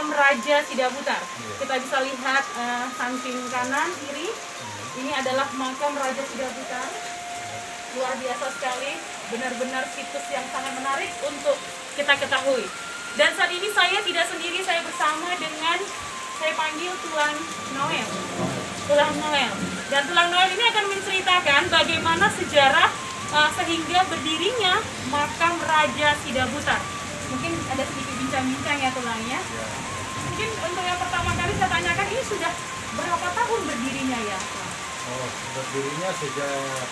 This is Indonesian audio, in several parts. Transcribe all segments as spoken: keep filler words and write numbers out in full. makam Raja Sidabutar. Kita bisa lihat uh, samping kanan, kiri. Ini adalah makam Raja Sidabutar. Luar biasa sekali, benar-benar situs yang sangat menarik untuk kita ketahui. Dan saat ini saya tidak sendiri, saya bersama dengan, saya panggil Tulang Noel. Tulang Noel. Dan Tulang Noel ini akan menceritakan bagaimana sejarah uh, sehingga berdirinya makam Raja Sidabutar. Mungkin ada sedikit bincang-bincang ya Tulangnya. Mungkin untuk yang pertama kali saya tanyakan, ini sudah berapa tahun berdirinya ya? Oh, berdirinya sejak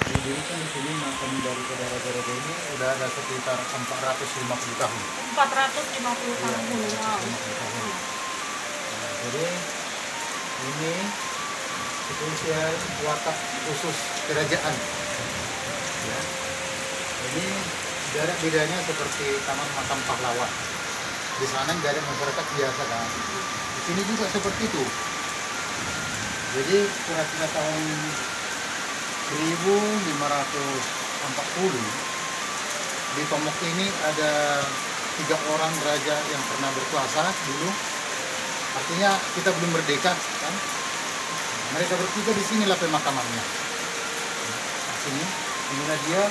didirikan di sini makam dari saudara-saudara ini udah ada sekitar empat ratus lima puluh tahun. empat ratus lima puluh tahun. Iya, wow. empat ratus lima puluh tahun. Nah, jadi ini kepolisian watak khusus kerajaan. Ya. Jadi jarak bedanya seperti taman makam pahlawan. Di sana nggak ada masyarakat biasa kan. Di sini juga seperti itu. Jadi kira-kira tahun seribu lima ratus empat puluh di Tomok ini ada tiga orang raja yang pernah berkuasa dulu. Artinya kita belum merdeka kan? Mereka bertiga di sini lah pemakamannya. Di sini, inilah dia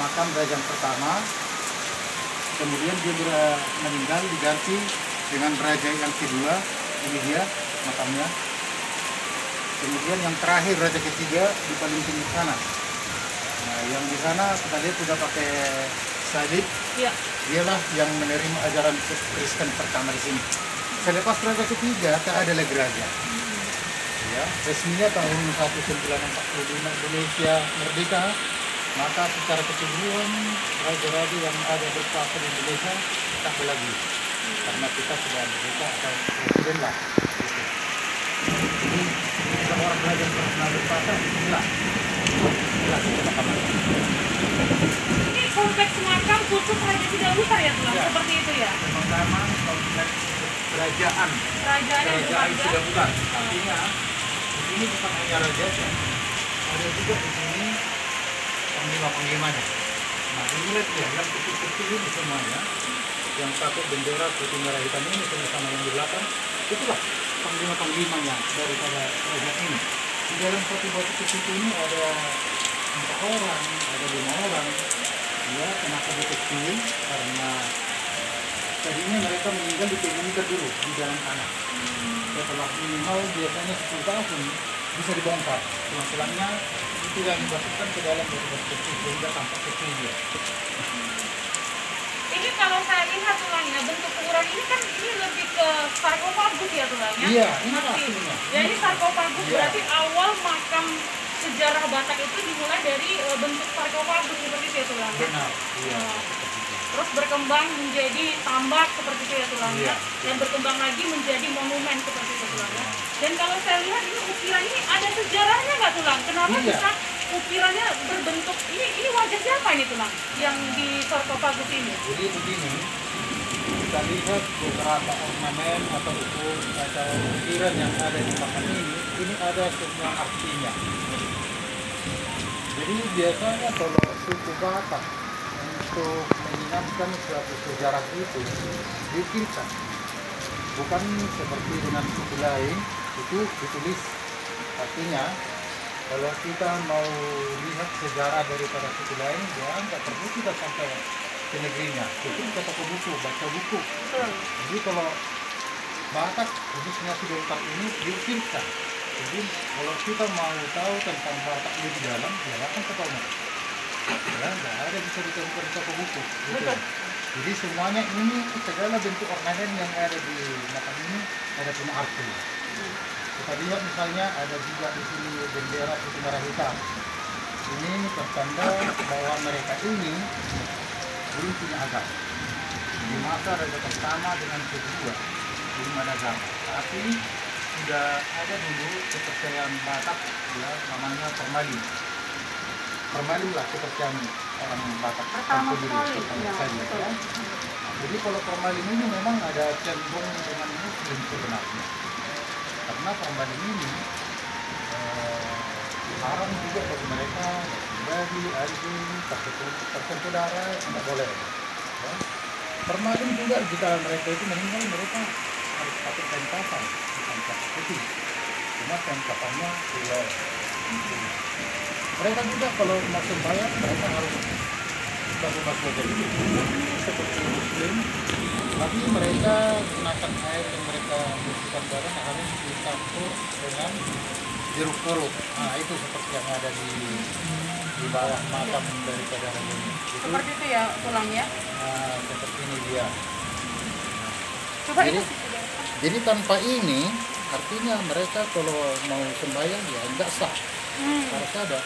makam raja yang pertama. Kemudian dia meninggal diganti dengan raja yang kedua. Ini dia makamnya. Kemudian yang terakhir raja ketiga di paling tinggi sana. Nah, yang di sana kita lihat sudah pakai salib. Iya. Dialah yang menerima ajaran Kristen pertama di sini. Selepas raja ketiga tak ada lagi raja. Hmm. Ya, resminya tahun seribu sembilan ratus empat puluh lima Indonesia merdeka. Maka secara keseluruhan raja-raja yang ada berkuasa di Indonesia tak ada lagi. Hmm. Karena kita sudah merdeka atau presiden lah. Orang raja yang pernah berkuasa, inilah inilah makamnya. Ini kompleks makam khusus Raja Sidabutar ya Tulang, ya, seperti itu ya? Pemakaman kompleks kerajaan kerajaan yang Sidabutar. Artinya, ini bukan hanya raja saja, ada juga di sini panglima-panglimanya. Nah, ini lihat ya, yang kecil-kecil ini semuanya, yang satu bendera putih merah hitam ini sama yang di belakang, itulah panglima-panglimanya daripada raja ini. Di dalam satu batu kecil ini ada empat orang, ada lima orang. Ya, kenapa kecil? Karena tadinya mereka meninggal dipinjamkan dulu di dalam tanah. Setelah minimal biasanya sepuluh tahun bisa dibongkar. Tulang-tulangnya itu yang dimasukkan ke dalam batu kecil sehingga tampak kecil dia. Ini kalau saya lihat tulangnya, bentuk ukuran ini kan ini lebih ke sarkofagus ya tulangnya? Iya, ini sarkofagus. Ya, ini sarkofagus ya. Berarti awal makam sejarah Batak itu dimulai dari e, bentuk sarkofagus seperti itu ya tulangnya? Benar, iya. Nah, terus berkembang menjadi tambak seperti itu ya tulangnya? Iya. Dan berkembang lagi menjadi monumen seperti itu tulangnya? Dan kalau saya lihat ini ukiran ini ada sejarahnya nggak tulang? Kenapa iya. bisa ukirannya berbentuk ini? Ini wajah siapa ini tulang yang di sarkofagus ini? Jadi begini, kita lihat beberapa ornamen atau ukur atau ukiran yang ada di makam ini, ini ada semua artinya. Jadi biasanya kalau suku Batak untuk mengingatkan suatu sejarah itu diukirkan, bukan seperti dengan suku lain itu ditulis. Artinya kalau kita mau lihat sejarah daripada suku lain, jangan tak perlu kita sampai ke negerinya. Jadi kita toko buku, baca buku. Jadi kalau Batak, khususnya Sidabutar ini diukirkan. Jadi kalau kita mau tahu tentang Batak lebih dalam, silakan ke Tomok. Ya, nggak ada bisa ditemukan di toko buku. Gitu. Jadi semuanya ini segala bentuk ornamen yang ada di makam ini ada punya arti. Kita lihat misalnya ada juga di sini bendera putih merah hitam. Ini pertanda bahwa mereka ini belum punya agama. Di masa raja pertama dengan kedua belum ada agama. Tapi sudah ada dulu kepercayaan Batak, ya, namanya Parmalim. Parmalim lah kepercayaan orang Batak pertama kali. Ya. Jadi kalau Parmalim ini memang ada cenderung dengan Muslim sebenarnya. Karena Parmalim ini haram eh, juga bagi mereka bagi, arjun, tertentu darah, tidak boleh ya. Permalim juga di kalangan mereka itu memang mereka harus pakai kain kafan, bukan kain putih. Cuma kain kafannya ular. Mereka juga kalau masuk bayat mereka harus pakai baju seperti muslim. Tapi mereka gunakan air yang mereka butuhkan barang harus dicampur dengan jeruk purut. Nah itu seperti yang ada di di bawah makam daripada ini. Itu, seperti itu ya tulangnya? Nah, seperti ini dia. Coba jadi, ini. Jadi tanpa ini, artinya mereka kalau mau sembahyang ya enggak sah. Hmm. Harus ada.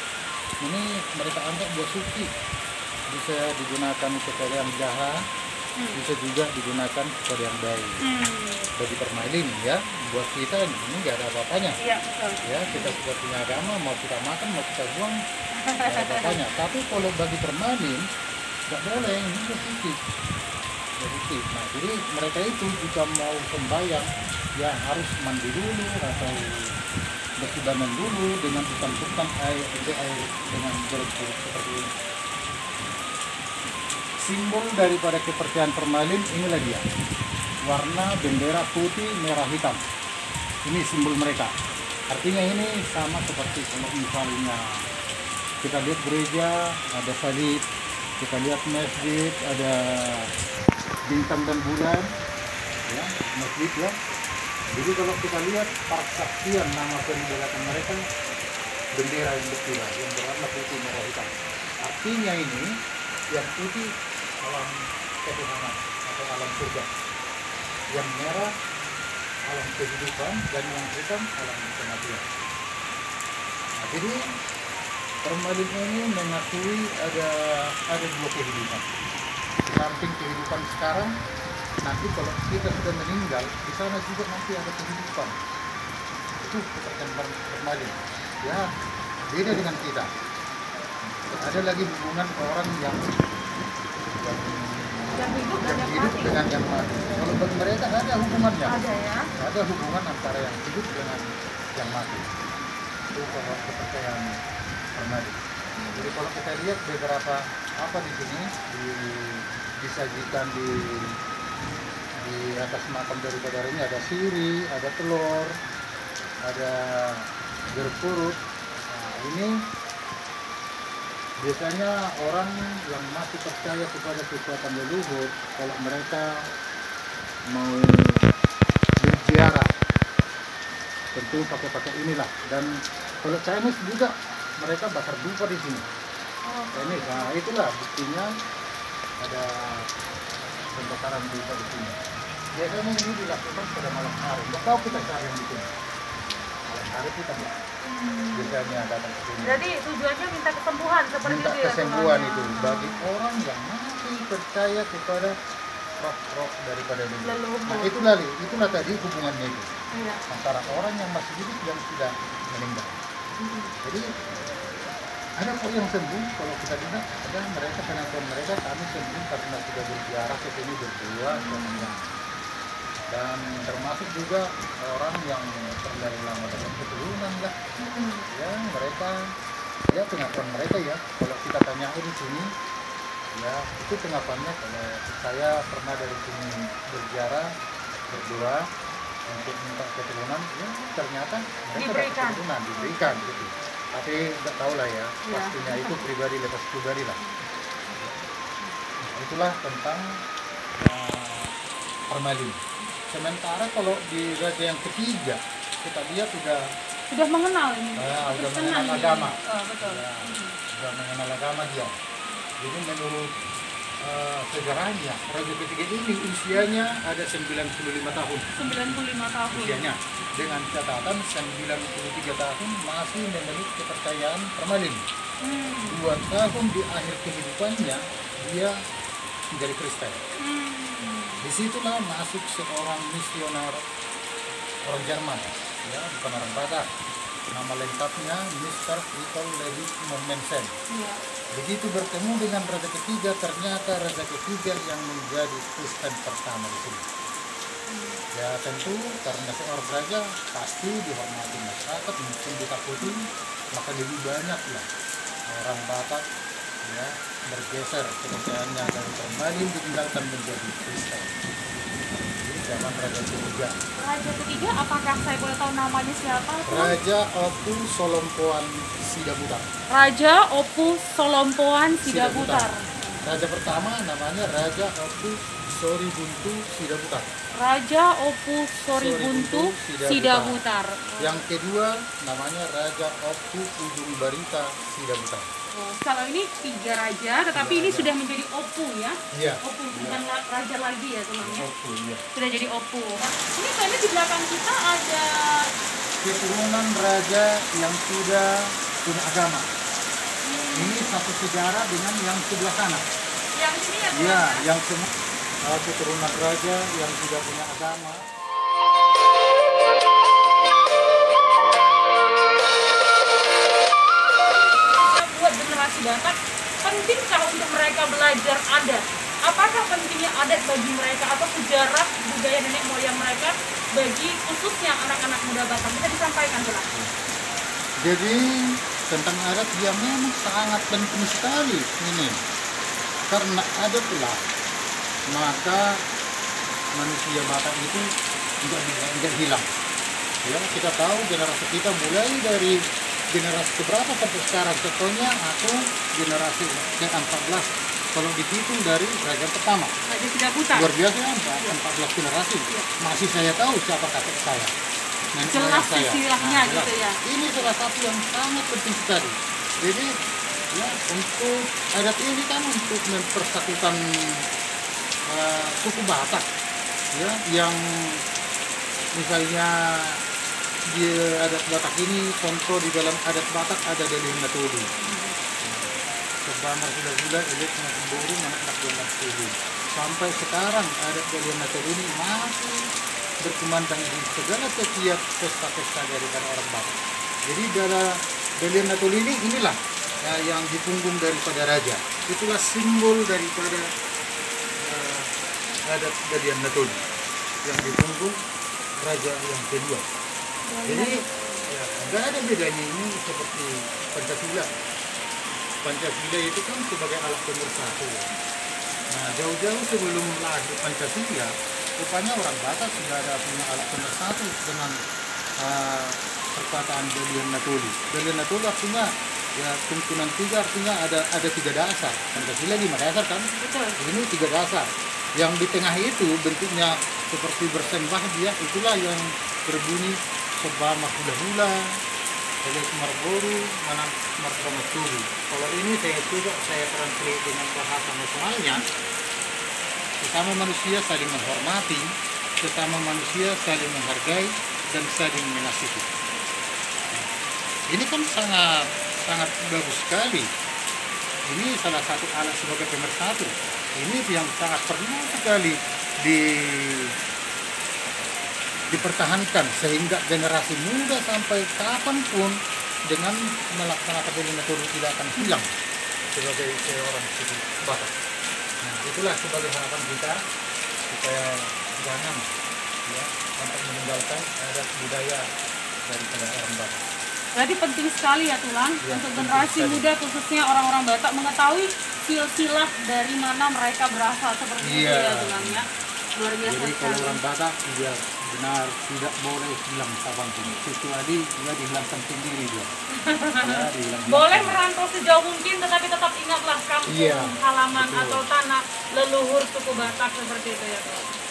Ini mereka anggap buat suci. Bisa digunakan sekalian jaha, hmm. bisa juga digunakan sekalian bayi. Hmm. Bagi permailin ya, buat kita ini nggak ada apa-apanya. Ya, ya, kita sudah punya agama, mau kita makan, mau kita buang, nggak ada apa-apanya. Tapi kalau bagi permailin, nggak boleh, ini bersuci. Bersuci. Nah, jadi mereka itu jika mau sembahyang, ya harus mandi dulu atau bersibanan dulu dengan dicampurkan air, air dengan jeruk-jeruk seperti ini. Simbol daripada kepercayaan Parmalim inilah dia, warna bendera putih merah hitam. Ini simbol mereka. Artinya ini sama seperti kalau misalnya kita lihat gereja ada salib, kita lihat masjid ada bintang dan bulan, ya masjid ya. Jadi kalau kita lihat persaksian nama peninggalan mereka bendera yang berkilau yang berwarna putih merah hitam. Artinya ini yang putih alam ketuhanan atau alam surga, yang merah alam kehidupan, dan yang hitam alam kematian. Nah, jadi Parmalim ini mengakui ada ada dua kehidupan, di samping kehidupan sekarang, nanti kalau kita sudah meninggal di sana juga nanti ada kehidupan. Itu kepercayaan Parmalim ya, beda dengan kita. Ada lagi hubungan orang yang yang, yang hidup, yang hidup yang dengan yang mati. Kalau buat mereka ada hubungannya. Ada ya. Ada hubungan antara yang hidup dengan yang mati. Itu kalau kepercayaan Parmalim. Jadi kalau kita lihat beberapa apa di sini di, disajikan di di atas makam daripada ini ada siri, ada telur, ada jeruk purut. Nah, ini biasanya orang yang masih percaya kepada kekuatan leluhur, kalau mereka mau berziarah, tentu pakai-pakai inilah. Dan kalau Chinese juga, mereka bakar dupa di sini. Oh, Chinese, nah itulah buktinya ada pembakaran dupa di sini. Biasanya ini dilakukan pada malam hari. Nggak tahu kita cari yang di sini. Malam hari kita nggak. Biasanya datang ke sini. Jadi tujuannya minta kesembuhan seperti minta itu ya? Minta kesembuhan itu bagi orang yang masih percaya kepada roh-roh daripada leluhur. Nah itulah, itulah tadi hubungannya itu. Iya. Antara orang yang masih hidup yang sudah meninggal. Mm-hmm. Jadi ada kok yang sembuh kalau kita dengar, ada mereka penonton mereka kami sembuh karena sudah berziarah ke sini berdua. Mm-hmm. Dan termasuk juga orang yang terlalu lama dalam keturunan lah, hmm. ya mereka, ya pengakuan mereka ya. Kalau kita tanyain di sini, ya itu pengakuannya. Kalau saya pernah dari sini berziarah berdua untuk minta keturunan, ya ternyata mereka diberikan keturunan, diberikan gitu. Tapi nggak tahu lah ya, ya, pastinya itu pribadi lepas pribadi lah. Itulah tentang uh, Parmalim. Sementara kalau di raja yang ketiga kita lihat sudah sudah mengenal ini, nah, sudah mengenal agama, oh, betul. Ya, hmm. sudah mengenal agama dia. Jadi menurut uh, sejarahnya raja ketiga ini usianya ada sembilan puluh lima tahun. sembilan puluh lima tahun. Usianya dengan catatan sembilan puluh tiga tahun masih memenuhi kepercayaan Parmalim. Hmm. Dua tahun di akhir kehidupannya dia menjadi Kristen. Hmm. Disitulah masuk seorang misioner orang Jerman, ya bukan orang Batak. Nama lengkapnya mister Wittow-Leitz-Mommensen. Ya. Begitu bertemu dengan raja ketiga, ternyata raja ketiga yang menjadi Kristen pertama di sini. Ya. Ya tentu karena seorang raja pasti dihormati masyarakat, mungkin ditakuti, maka lebih banyaklah orang Batak ya, bergeser pekerjaannya dari Parmalim ditinggalkan menjadi Kristen. Zaman Raja ketiga. Raja ketiga, apakah saya boleh tahu namanya siapa? Raja Opu Solompoan Sidabutar. Raja Opu Solompoan Sidabutar. Sidabutar. Raja pertama namanya Raja Opu Soribuntu Sidabutar. Raja Opu Soribuntu Sidabutar. Sidabutar. Yang kedua namanya Raja Opu Ujung Barita Sidabutar. Oh, kalau ini tiga raja, tetapi tiga ini raja. Sudah menjadi opu ya? Iya. Opu bukan iya. raja lagi ya temannya? Opu, iya. Sudah jadi opu. Ini karena di belakang kita ada keturunan raja yang sudah beragama. Hmm. Ini satu sejarah dengan yang sebelah sana. Yang ini ya? Iya, yang semua keturunan raja yang sudah punya agama. Bakat, pentingkah untuk mereka belajar adat? Apakah pentingnya adat bagi mereka atau sejarah budaya nenek moyang mereka bagi khususnya anak-anak muda Batak? Bisa disampaikan dulu. Jadi tentang adat dia memang sangat penting sekali ini, karena adatlah maka manusia Batak itu tidak tidak hilang. Ya, kita tahu generasi kita mulai dari generasi keberapa sampai sekarang, contohnya atau generasi ke-empat belas kalau dihitung dari raja pertama. Raja Sidabutar. Luar biasa ya, empat belas generasi. Ya. Masih saya tahu siapa kakek saya. Nenek jelas silsilahnya nah, gitu ya. Ini salah satu yang sangat penting sekali. Jadi ya untuk adat ini kan untuk mempersatukan uh, suku Batak ya yang misalnya di adat Batak ini, contoh di dalam adat Batak ada Dalihan Na Tolu. Sebama sudah gula, ilik, ngeburu, anak-anak Dalihan Na Tolu. Sampai sekarang adat Dalihan Na Tolu ini masih berkumandang di segala setiap pesta-pesta daripada orang Batak. Jadi Dalihan Na Tolu ini inilah ya, yang dipunggung daripada raja. Itulah simbol daripada uh, adat Dalihan Na Tolu yang dipunggung raja yang kedua. Jadi nggak ada bedanya ini seperti Pancasila. Pancasila itu kan sebagai alat pemersatu. Nah jauh-jauh sebelum lahir Pancasila, rupanya orang Batak sudah ada punya alat pemersatu dengan uh, perkataan Dalihan Na Tolu. Dalihan Na Tolu artinya ya tuntunan tiga, artinya ada ada tiga dasar. Pancasila lima dasar kan? Betul. Ini tiga dasar. Yang di tengah itu bentuknya seperti bersembah dia, itulah yang berbunyi sebama hula-hula, elek marboru, manang marboru turu. Kalau ini saya coba saya translate dengan bahasa nasionalnya. Sesama manusia saling menghormati, sesama manusia saling menghargai dan saling mengasihi. Ini kan sangat sangat bagus sekali. Ini salah satu alat sebagai pemersatu. Ini yang sangat perlu sekali di dipertahankan sehingga generasi muda sampai kapanpun dengan melaksanakan Dalihan Na Tolu tidak akan hilang sebagai seorang suku Batak. Nah, itulah sebagai harapan kita supaya jangan ya sampai meninggalkan adat budaya dari orang Batak. Jadi penting sekali ya Tulang ya, untuk generasi sekali. Muda khususnya orang-orang Batak mengetahui silsilah dari mana mereka berasal seperti ya. Itu ya Tulang ya. Luar biasa. Jadi kalau orang Batak dia benar tidak boleh hilang kapanpun, kecuali dia dihilangkan sendiri dia. Ya, dihilangkan boleh sendiri. Merantau sejauh mungkin, tetapi tetap ingatlah kampung iya, halaman betul. Atau tanah leluhur suku Batak seperti itu ya.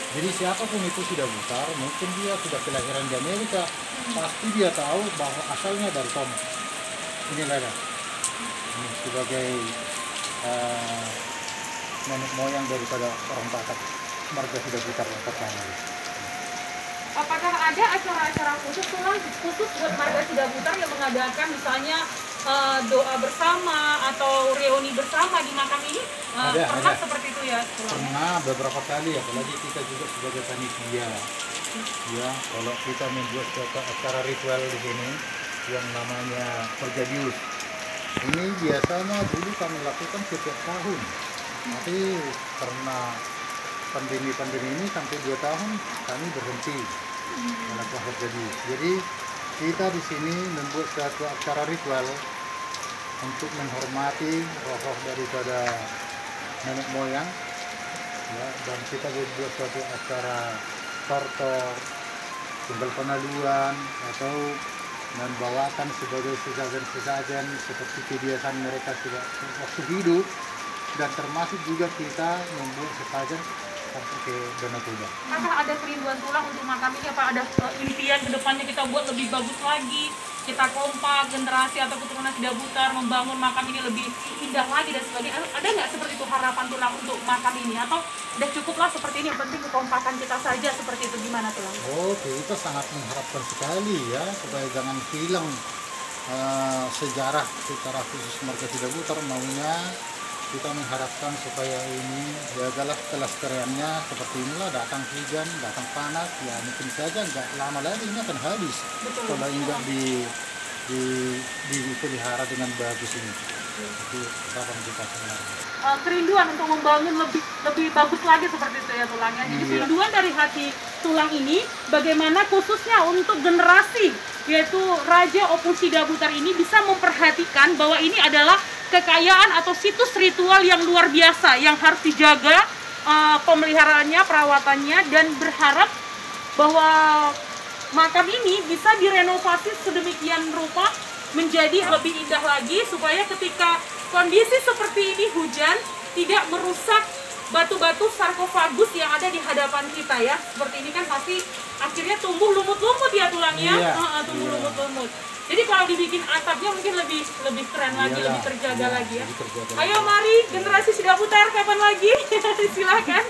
Jadi siapapun itu sudah besar, mungkin dia sudah kelahiran di Amerika, hmm. pasti dia tahu bahwa asalnya dari Tomok. Ini ada hmm, sebagai uh, nenek moyang daripada orang Batak. Mereka sudah putar yang pertama. Apakah ada acara-acara khusus Tulang khusus buat marga Sidabutar yang mengadakan misalnya uh, doa bersama atau reuni bersama di makam ini? Uh, ada, pernah ada. Seperti itu ya? Tulang? Pernah beberapa kali, apalagi kita juga sebagai panitia. Ya, kalau kita membuat acara ritual di sini yang namanya Pergadius. Ini biasanya dulu kami lakukan setiap tahun, tapi karena pandemi-pandemi ini sampai dua tahun kami berhenti melakukan Pergadius. Jadi kita di sini membuat suatu acara ritual untuk menghormati roh-roh daripada nenek moyang, ya, dan kita buat suatu acara tortor, tumbal penaluan, atau membawakan sebagai sesajen-sesajen seperti kebiasaan mereka sudah waktu hidup, dan termasuk juga kita membuat sesajen sampai ke Danau Toba. Apakah ada kerinduan tulang untuk makamnya, Pak? Ada impian kedepannya kita buat lebih bagus lagi? Kita kompak, generasi atau keturunan Sidabutar membangun makam ini lebih indah lagi dan sebagainya. Ada nggak seperti itu harapan tulang untuk makam ini? Atau udah cukuplah seperti ini, penting kekompakan kita saja seperti itu, gimana tulang? Oh, kita sangat mengharapkan sekali ya, supaya jangan hilang uh, sejarah secara khusus marga Sidabutar. Maunya kita mengharapkan supaya ini ya adalah kelestariannya seperti inilah, datang hujan, datang panas, ya mungkin saja nggak lama lagi ini akan habis. Betul. Kalau nggak di, di, dipelihara dengan bagus ini. Betul. Jadi harapan kita sebenarnya. Uh, kerinduan untuk membangun lebih lebih bagus lagi seperti itu ya tulangnya. Jadi hmm, kerinduan iya. dari hati tulang ini, bagaimana khususnya untuk generasi yaitu Raja Opu Sidabutar ini bisa memperhatikan bahwa ini adalah kekayaan atau situs ritual yang luar biasa yang harus dijaga uh, pemeliharaannya, perawatannya, dan berharap bahwa makam ini bisa direnovasi sedemikian rupa menjadi lebih indah lagi supaya ketika kondisi seperti ini hujan tidak merusak batu-batu sarkofagus yang ada di hadapan kita ya. Seperti ini kan pasti akhirnya tumbuh lumut-lumut ya tulangnya, yeah. uh, uh, tumbuh yeah. lumut-lumut. Jadi kalau dibikin atapnya mungkin lebih lebih keren lagi, Iyalah. lebih terjaga Iyalah. lagi ya. Terjaga. Ayo mari generasi Sidabutar kapan lagi? Silakan.